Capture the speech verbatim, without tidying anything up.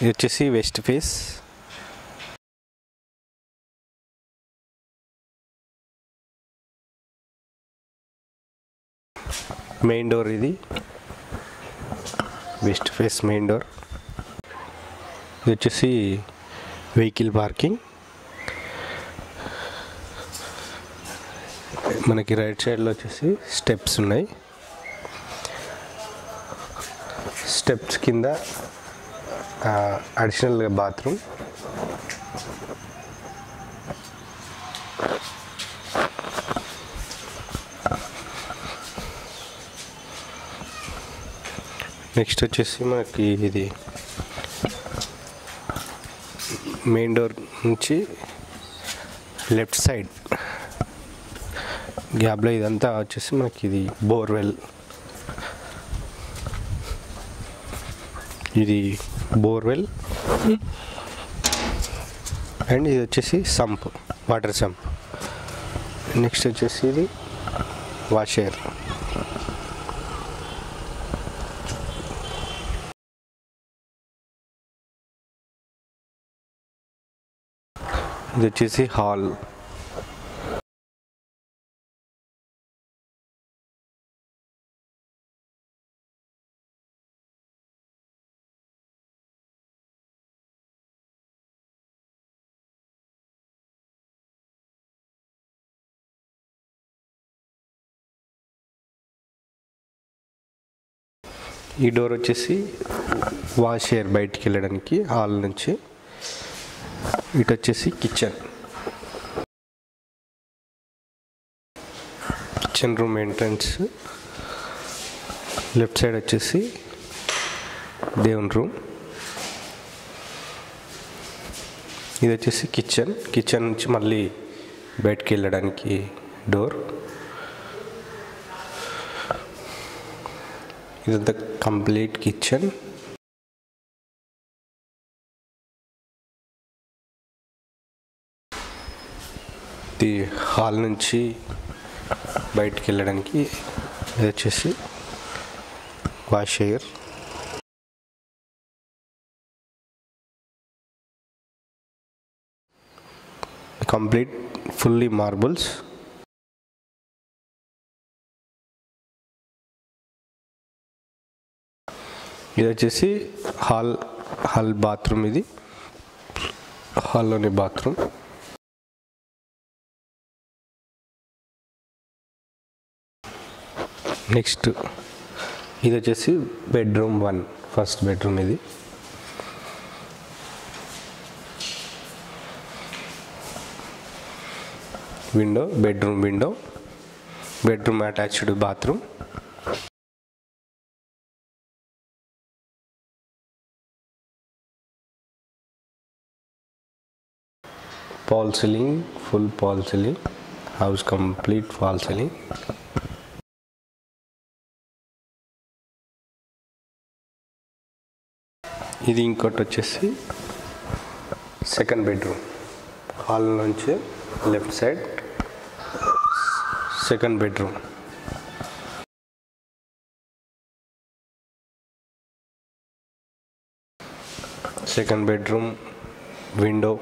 ఇది వచ్చేసి west face. Main door ఇది, వెస్ట్ ఫేస్ మెయిన్ డోర్. ఇది వచ్చేసి వెహికల్ పార్కింగ్. మనకి రైట్ సైడ్లో వచ్చేసి స్టెప్స్ ఉన్నాయి. స్టెప్స్ కింద అడిషనల్గా బాత్రూమ్. నెక్స్ట్ వచ్చేసి మనకి ఇది మెయిన్ డోర్ నుంచి లెఫ్ట్ సైడ్ గ్యాప్లో ఇదంతా వచ్చేసి మనకి ఇది బోర్వెల్. ఇది బోర్వెల్ అండ్ ఇది వచ్చేసి సంప్, వాటర్ సంప్. నెక్స్ట్ వచ్చేసి ఇది వాషర్. ఇది వచ్చేసి హాల్. ఈ డోర్ వచ్చేసి వాష్ ఏర్ బయటికి వెళ్ళడానికి హాల్ నుంచి. ఇటు వచ్చేసి kitchen. Kitchen room entrance. Left side వచ్చేసి దేవుని రూమ్. ఇది వచ్చేసి కిచెన్. కిచెన్ నుంచి మళ్ళీ బయటికి వెళ్ళడానికి door. This is the complete kitchen. The hall nunchi bayatiki velladaniki idu chesi wash area. Complete fully marbles. ఇది వచ్చేసి హాల్ హాల్ బాత్రూమ్. ఇది హాల్లోని బాత్రూమ్. నెక్స్ట్ ఇది వచ్చేసి బెడ్రూమ్ వన్, ఫస్ట్ బెడ్రూమ్. ఇది window, bedroom window, bedroom attached bathroom. Fall ceiling, full fall ceiling, house complete fall ceiling. ఇది ఇంకోటి వచ్చేసి second bedroom. Hall నుంచి left side second bedroom. Second bedroom window